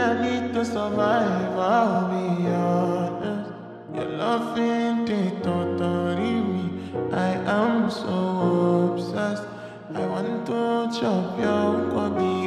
all I need to survive, I'll be honest. Your love ain't it torturing me, I am so obsessed. I want to chop your body.